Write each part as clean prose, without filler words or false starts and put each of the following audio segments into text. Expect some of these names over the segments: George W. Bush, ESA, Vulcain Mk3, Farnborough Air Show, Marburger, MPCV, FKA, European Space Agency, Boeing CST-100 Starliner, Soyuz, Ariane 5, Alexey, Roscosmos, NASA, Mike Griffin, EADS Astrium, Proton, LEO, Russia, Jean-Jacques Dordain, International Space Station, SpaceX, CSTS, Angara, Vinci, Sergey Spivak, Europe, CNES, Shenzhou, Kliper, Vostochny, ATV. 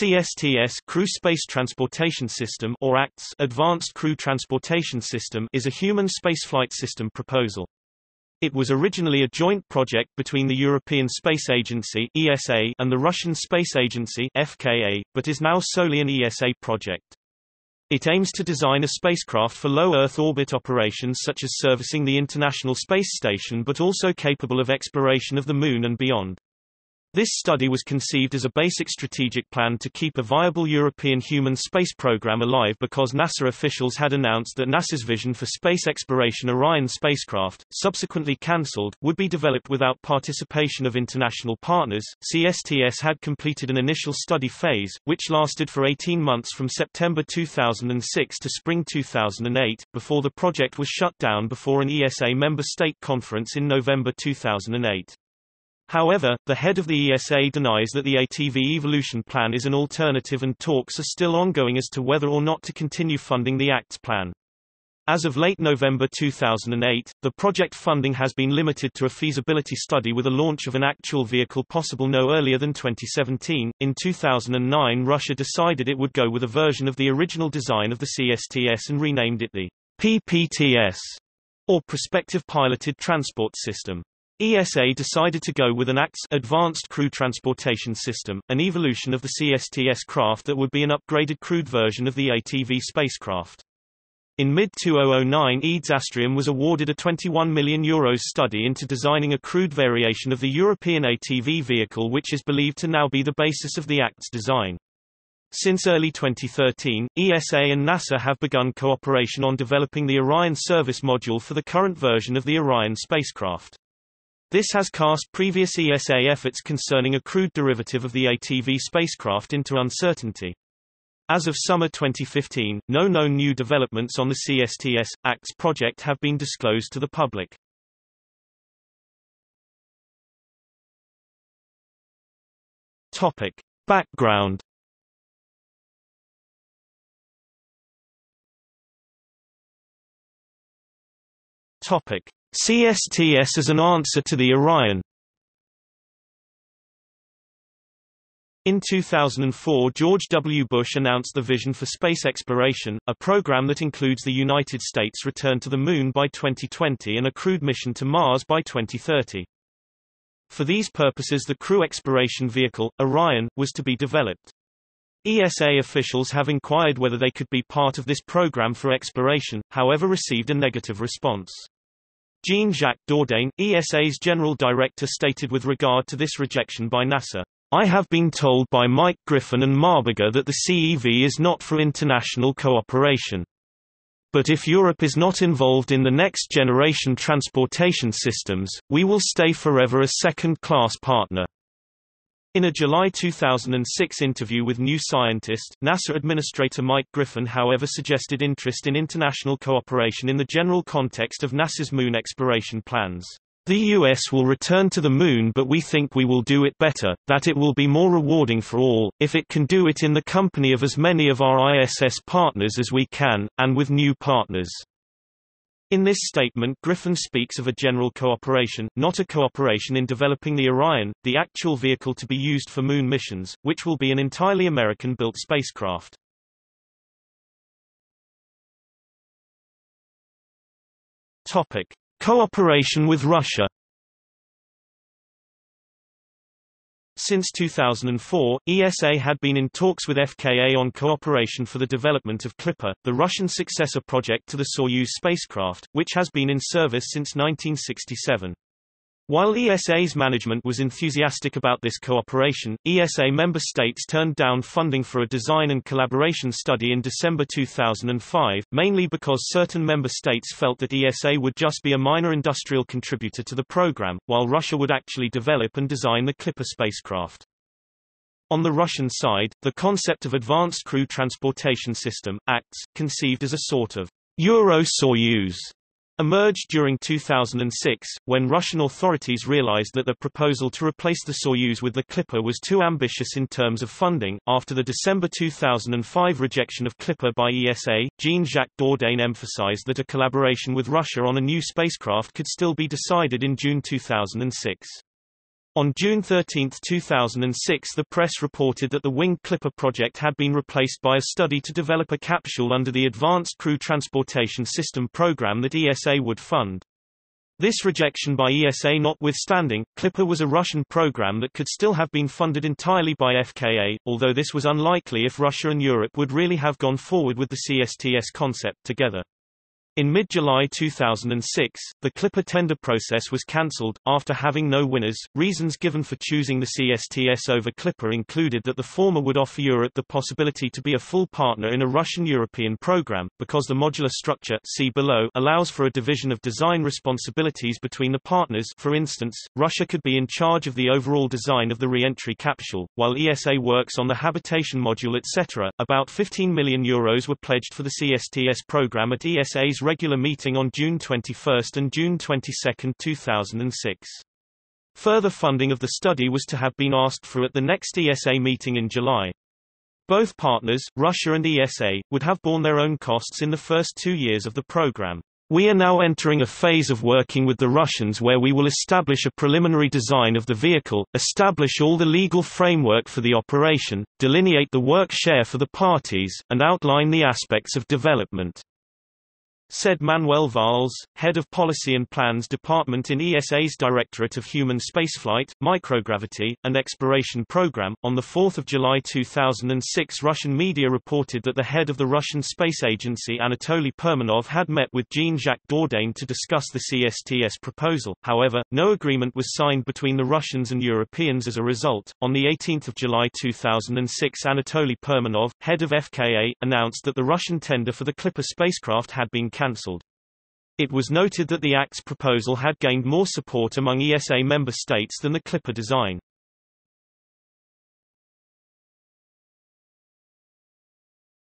CSTS Crew Space Transportation System or ACTS Advanced Crew Transportation System is a human spaceflight system proposal. It was originally a joint project between the European Space Agency (ESA) and the Russian Space Agency (FKA), but is now solely an ESA project. It aims to design a spacecraft for low Earth orbit operations such as servicing the International Space Station but also capable of exploration of the Moon and beyond. This study was conceived as a basic strategic plan to keep a viable European human space program alive because NASA officials had announced that NASA's vision for space exploration Orion spacecraft, subsequently cancelled, would be developed without participation of international partners. CSTS had completed an initial study phase, which lasted for 18 months from September 2006 to spring 2008, before the project was shut down before an ESA member state conference in November 2008. However, the head of the ESA denies that the ATV evolution plan is an alternative and talks are still ongoing as to whether or not to continue funding the ACTS plan. As of late November 2008, the project funding has been limited to a feasibility study with a launch of an actual vehicle possible no earlier than 2017. In 2009, Russia decided it would go with a version of the original design of the CSTS and renamed it the PPTS, or Prospective Piloted Transport System. ESA decided to go with an ACTS Advanced Crew Transportation System, an evolution of the CSTS craft that would be an upgraded crewed version of the ATV spacecraft. In mid-2009, EADS Astrium was awarded a €21 million study into designing a crewed variation of the European ATV vehicle which is believed to now be the basis of the ACTS design. Since early 2013, ESA and NASA have begun cooperation on developing the Orion service module for the current version of the Orion spacecraft. This has cast previous ESA efforts concerning a crewed derivative of the ATV spacecraft into uncertainty. As of summer 2015, no known new developments on the CSTS ACTS project have been disclosed to the public. Topic: Background. Topic: CSTS as an answer to the Orion. In 2004, George W. Bush announced the Vision for Space Exploration, a program that includes the United States' return to the Moon by 2020 and a crewed mission to Mars by 2030. For these purposes, the crew exploration vehicle, Orion, was to be developed. ESA officials have inquired whether they could be part of this program for exploration, however received a negative response. Jean-Jacques Dordain, ESA's general director, stated with regard to this rejection by NASA, "I have been told by Mike Griffin and Marburger that the CEV is not for international cooperation. But if Europe is not involved in the next-generation transportation systems, we will stay forever a second-class partner." In a July 2006 interview with New Scientist, NASA Administrator Mike Griffin however suggested interest in international cooperation in the general context of NASA's moon exploration plans. "The US will return to the moon, but we think we will do it better, that it will be more rewarding for all, if it can do it in the company of as many of our ISS partners as we can, and with new partners." In this statement, Griffin speaks of a general cooperation, not a cooperation in developing the Orion, the actual vehicle to be used for moon missions, which will be an entirely American-built spacecraft. Topic: Cooperation with Russia. Since 2004, ESA had been in talks with FKA on cooperation for the development of Kliper, the Russian successor project to the Soyuz spacecraft, which has been in service since 1967. While ESA's management was enthusiastic about this cooperation, ESA member states turned down funding for a design and collaboration study in December 2005, mainly because certain member states felt that ESA would just be a minor industrial contributor to the program, while Russia would actually develop and design the Kliper spacecraft. On the Russian side, the concept of Advanced Crew Transportation System, ACTS, conceived as a sort of Euro-Soyuz, emerged during 2006, when Russian authorities realized that the proposal to replace the Soyuz with the Kliper was too ambitious in terms of funding. After the December 2005 rejection of Kliper by ESA, Jean-Jacques Dordain emphasized that a collaboration with Russia on a new spacecraft could still be decided in June 2006. On June 13, 2006, the press reported that the winged Kliper project had been replaced by a study to develop a capsule under the Advanced Crew Transportation System program that ESA would fund. This rejection by ESA notwithstanding, Kliper was a Russian program that could still have been funded entirely by FKA, although this was unlikely if Russia and Europe would really have gone forward with the CSTS concept together. In mid-July 2006, the Kliper tender process was cancelled, after having no winners. Reasons given for choosing the CSTS over Kliper included that the former would offer Europe the possibility to be a full partner in a Russian-European program, because the modular structure see below allows for a division of design responsibilities between the partners. For instance, Russia could be in charge of the overall design of the re-entry capsule, while ESA works on the habitation module, etc. About €15 million were pledged for the CSTS program at ESA's regular meeting on June 21 and June 22, 2006. Further funding of the study was to have been asked for at the next ESA meeting in July. Both partners, Russia and ESA, would have borne their own costs in the first 2 years of the program. We are now entering a phase of working with the Russians where we will establish a preliminary design of the vehicle, establish all the legal framework for the operation, delineate the work share for the parties, and outline the aspects of development, said Manuel Valls, head of Policy and Plans Department in ESA's Directorate of Human Spaceflight, Microgravity, and Exploration Program. On 4 July 2006, Russian media reported that the head of the Russian Space Agency Anatoly Perminov had met with Jean-Jacques Dordain to discuss the CSTS proposal. However, no agreement was signed between the Russians and Europeans as a result. On 18 July 2006, Anatoly Perminov, head of FKA, announced that the Russian tender for the Kliper spacecraft had been cancelled. It was noted that the ACTS proposal had gained more support among ESA member states than the Kliper design.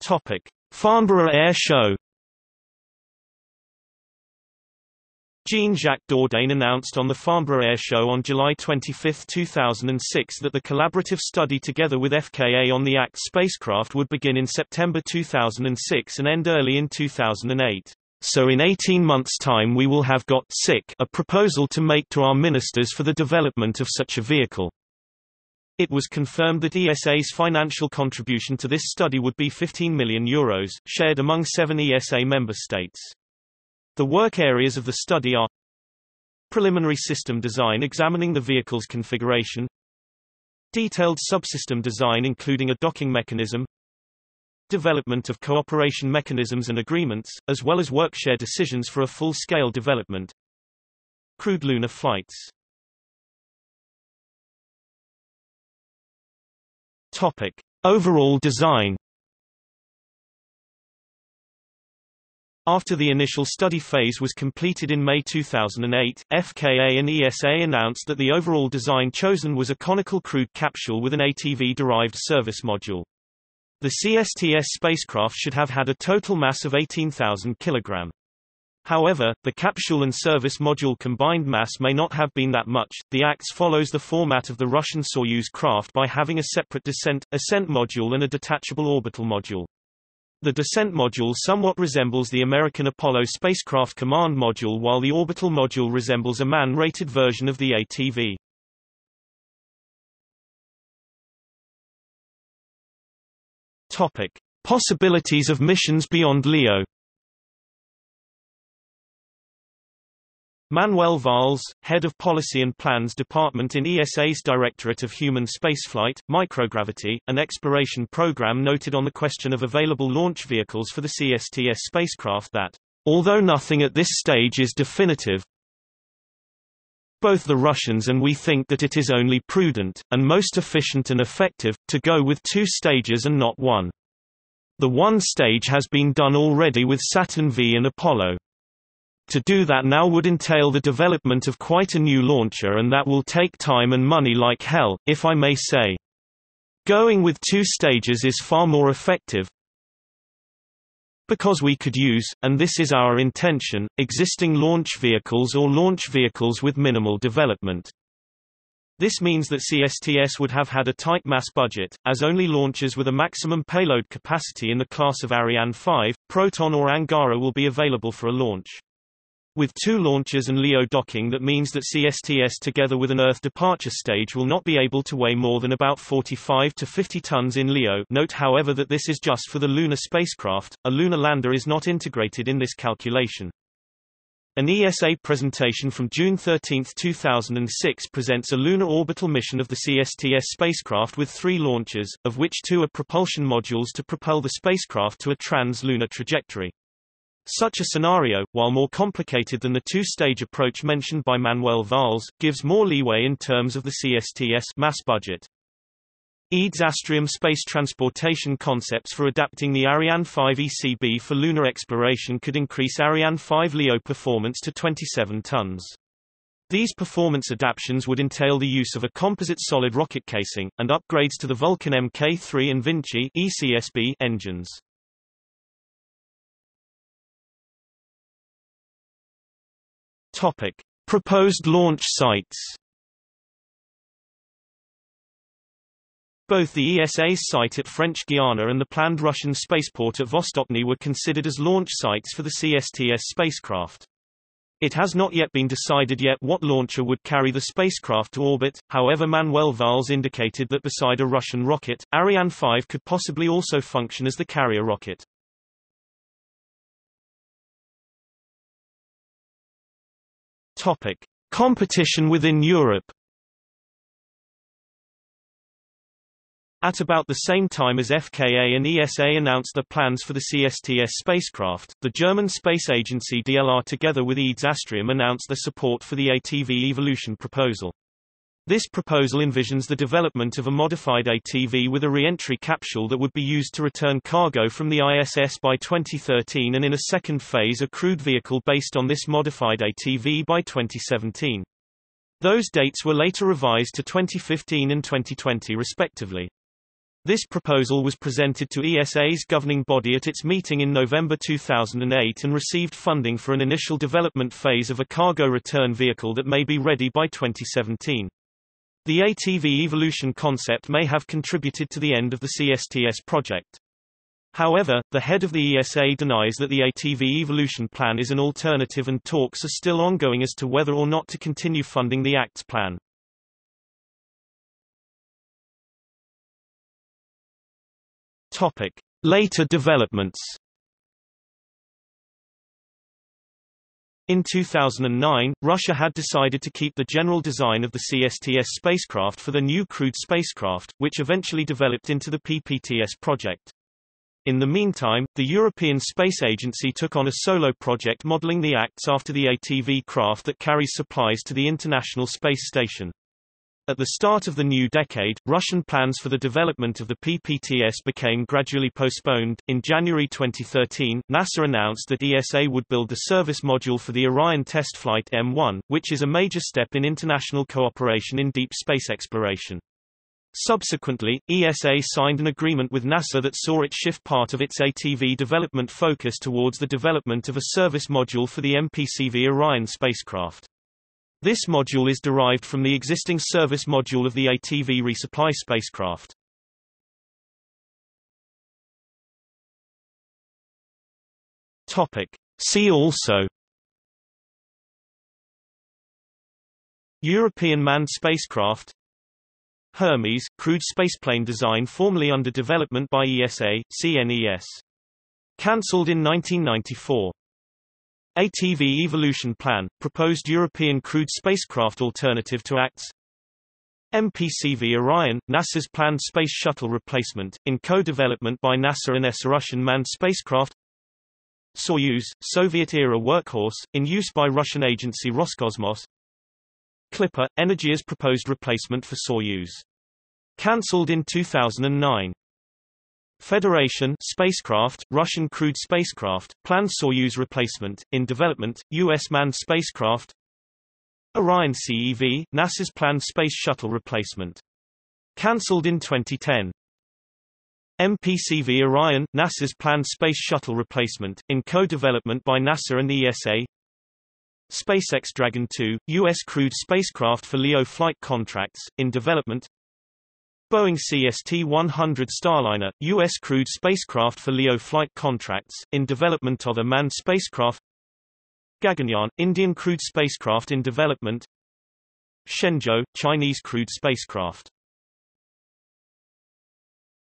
Topic: Farnborough Air Show. Jean-Jacques Dordain announced on the Farnborough Air Show on July 25, 2006 that the collaborative study together with FKA on the ACTS spacecraft would begin in September 2006 and end early in 2008. So in 18 months' time we will have got a proposal to make to our ministers for the development of such a vehicle. It was confirmed that ESA's financial contribution to this study would be €15 million, shared among 7 ESA member states. The work areas of the study are preliminary system design examining the vehicle's configuration, detailed subsystem design including a docking mechanism, development of cooperation mechanisms and agreements, as well as workshare decisions for a full-scale development, crewed lunar flights. Topic: Overall design. After the initial study phase was completed in May 2008, FKA and ESA announced that the overall design chosen was a conical crewed capsule with an ATV-derived service module. The CSTS spacecraft should have had a total mass of 18,000 kg. However, the capsule and service module combined mass may not have been that much. The ACTS follows the format of the Russian Soyuz craft by having a separate descent, ascent module and a detachable orbital module. The descent module somewhat resembles the American Apollo spacecraft command module, while the orbital module resembles a man-rated version of the ATV. Topic: Possibilities of missions beyond LEO. Manuel Valls, head of Policy and Plans Department in ESA's Directorate of Human Spaceflight, Microgravity, and Exploration Program, noted on the question of available launch vehicles for the CSTS spacecraft that, although nothing at this stage is definitive, both the Russians and we think that it is only prudent, and most efficient and effective, to go with 2 stages and not 1. The 1 stage has been done already with Saturn V and Apollo. To do that now would entail the development of quite a new launcher, and that will take time and money like hell, if I may say. Going with 2 stages is far more effective, because we could use, and this is our intention, existing launch vehicles or launch vehicles with minimal development. This means that CSTS would have had a tight mass budget, as only launchers with a maximum payload capacity in the class of Ariane 5, Proton or Angara will be available for a launch. With two launches and LEO docking, that means that CSTS together with an Earth departure stage will not be able to weigh more than about 45 to 50 tons in LEO. Note however that this is just for the lunar spacecraft, a lunar lander is not integrated in this calculation. An ESA presentation from June 13, 2006 presents a lunar orbital mission of the CSTS spacecraft with three launches, of which two are propulsion modules to propel the spacecraft to a trans-lunar trajectory. Such a scenario, while more complicated than the two-stage approach mentioned by Manuel Valls, gives more leeway in terms of the CSTS mass budget. EADS Astrium space transportation concepts for adapting the Ariane 5 ECB for lunar exploration could increase Ariane 5 LEO performance to 27 tons. These performance adaptions would entail the use of a composite solid rocket casing, and upgrades to the Vulcain Mk3 and Vinci (ECSB) engines. Topic: Proposed launch sites. Both the ESA's site at French Guiana and the planned Russian spaceport at Vostochny were considered as launch sites for the CSTS spacecraft. It has not yet been decided yet what launcher would carry the spacecraft to orbit, however Manuel Valls indicated that beside a Russian rocket, Ariane 5 could possibly also function as the carrier rocket. Topic: Competition within Europe. At about the same time as FKA and ESA announced their plans for the CSTS spacecraft, the German space agency DLR together with EADS Astrium announced their support for the ATV evolution proposal. This proposal envisions the development of a modified ATV with a re-entry capsule that would be used to return cargo from the ISS by 2013 and in a second phase a crewed vehicle based on this modified ATV by 2017. Those dates were later revised to 2015 and 2020 respectively. This proposal was presented to ESA's governing body at its meeting in November 2008 and received funding for an initial development phase of a cargo return vehicle that may be ready by 2017. The ATV evolution concept may have contributed to the end of the CSTS project. However, the head of the ESA denies that the ATV evolution plan is an alternative and talks are still ongoing as to whether or not to continue funding the ACTS plan. Topic: Later developments. In 2009, Russia had decided to keep the general design of the CSTS spacecraft for the new crewed spacecraft, which eventually developed into the PPTS project. In the meantime, the European Space Agency took on a solo project modeling the ACTS after the ATV craft that carries supplies to the International Space Station. At the start of the new decade, Russian plans for the development of the PPTS became gradually postponed. In January 2013, NASA announced that ESA would build the service module for the Orion test flight M1, which is a major step in international cooperation in deep space exploration. Subsequently, ESA signed an agreement with NASA that saw it shift part of its ATV development focus towards the development of a service module for the MPCV Orion spacecraft. This module is derived from the existing service module of the ATV resupply spacecraft. Topic: See also. European manned spacecraft. Hermes, crewed spaceplane design formerly under development by ESA, CNES. Cancelled in 1994. ATV evolution plan, proposed European crewed spacecraft alternative to ACTS. MPCV Orion, NASA's planned space shuttle replacement, in co-development by NASA and ESA. Russian manned spacecraft. Soyuz, Soviet-era workhorse, in use by Russian agency Roscosmos. Kliper, Energia's proposed replacement for Soyuz. Cancelled in 2009. Federation spacecraft, Russian crewed spacecraft, planned Soyuz replacement, in development, U.S. manned spacecraft. Orion CEV, NASA's planned space shuttle replacement. Cancelled in 2010. MPCV Orion, NASA's planned space shuttle replacement, in co-development by NASA and ESA. SpaceX Dragon 2, U.S. crewed spacecraft for LEO flight contracts, in development. Boeing CST-100 Starliner, U.S. crewed spacecraft for LEO flight contracts, in development. Other manned spacecraft. Gaganyaan, Indian crewed spacecraft in development. Shenzhou, Chinese crewed spacecraft.